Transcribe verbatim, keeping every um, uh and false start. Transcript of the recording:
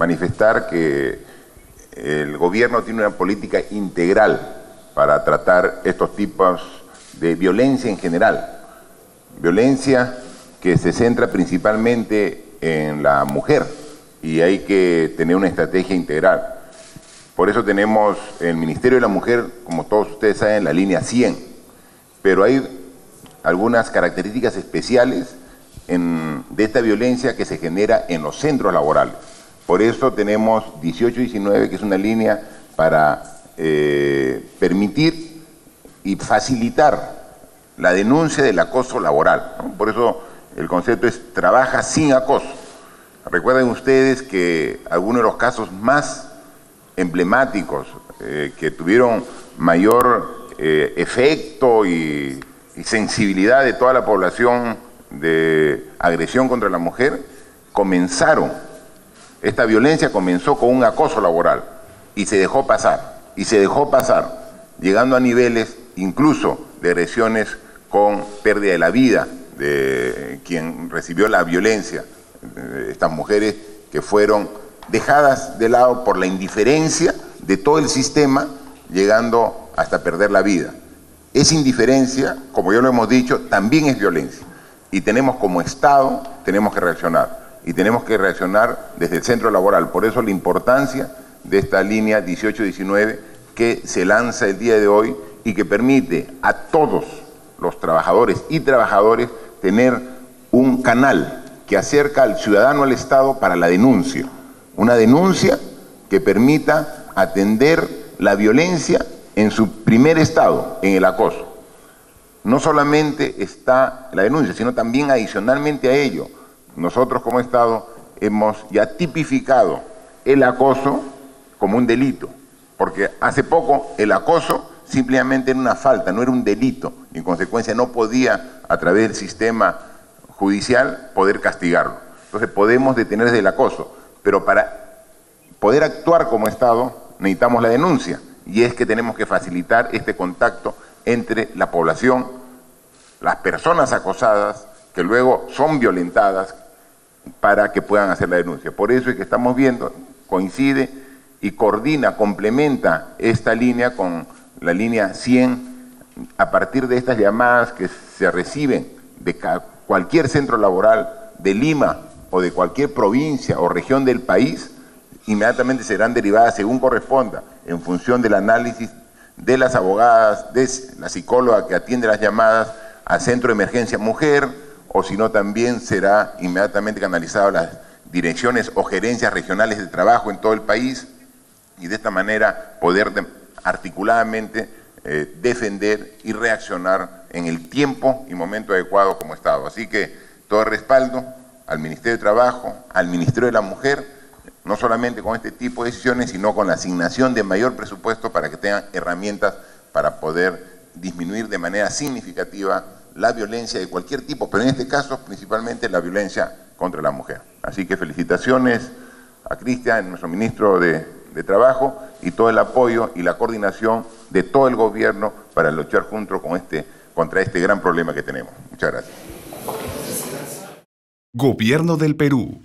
manifestar que el gobierno tiene una política integral para tratar estos tipos de violencia en general. Violencia que se centra principalmente en la mujer y hay que tener una estrategia integral. Por eso tenemos el Ministerio de la Mujer, como todos ustedes saben, la línea cien, pero hay algunas características especiales en, de esta violencia que se genera en los centros laborales. Por eso tenemos dieciocho diecinueve, que es una línea para eh, permitir y facilitar la denuncia del acoso laboral, ¿no? Por eso el concepto es trabaja sin acoso. Recuerden ustedes que algunos de los casos más emblemáticos eh, que tuvieron mayor eh, efecto y, y sensibilidad de toda la población de agresión contra la mujer, comenzaron, esta violencia comenzó con un acoso laboral y se dejó pasar, y se dejó pasar, llegando a niveles incluso de agresiones con pérdida de la vida de quien recibió la violencia, estas mujeres que fueron dejadas de lado por la indiferencia de todo el sistema, llegando hasta perder la vida. Esa indiferencia, como ya lo hemos dicho, también es violencia. Y tenemos como Estado, tenemos que reaccionar. Y tenemos que reaccionar desde el centro laboral. Por eso la importancia de esta línea dieciocho diecinueve que se lanza el día de hoy y que permite a todos los trabajadores y trabajadores tener un canal que acerca al ciudadano al Estado para la denuncia. Una denuncia que permita atender la violencia en su primer estado, en el acoso. No solamente está la denuncia, sino también adicionalmente a ello, nosotros como Estado hemos ya tipificado el acoso como un delito, porque hace poco el acoso simplemente era una falta, no era un delito, y en consecuencia no podía, a través del sistema judicial, poder castigarlo. Entonces podemos detener desde el acoso. Pero para poder actuar como Estado necesitamos la denuncia, y es que tenemos que facilitar este contacto entre la población, las personas acosadas, que luego son violentadas, para que puedan hacer la denuncia. Por eso es que estamos viendo, coincide y coordina, complementa esta línea con la línea cien, a partir de estas llamadas que se reciben de cualquier centro laboral de Lima, o de cualquier provincia o región del país, inmediatamente serán derivadas según corresponda, en función del análisis de las abogadas, de la psicóloga que atiende las llamadas al Centro de Emergencia Mujer, o si no también será inmediatamente canalizado a las direcciones o gerencias regionales de trabajo en todo el país, y de esta manera poder articuladamente eh, defender y reaccionar en el tiempo y momento adecuado como Estado. Así que todo el respaldo al Ministerio de Trabajo, al Ministerio de la Mujer, no solamente con este tipo de decisiones, sino con la asignación de mayor presupuesto para que tengan herramientas para poder disminuir de manera significativa la violencia de cualquier tipo, pero en este caso principalmente la violencia contra la mujer. Así que felicitaciones a Cristian, nuestro ministro de, de Trabajo, y todo el apoyo y la coordinación de todo el gobierno para luchar juntos con este, contra este gran problema que tenemos. Muchas gracias. Gobierno del Perú.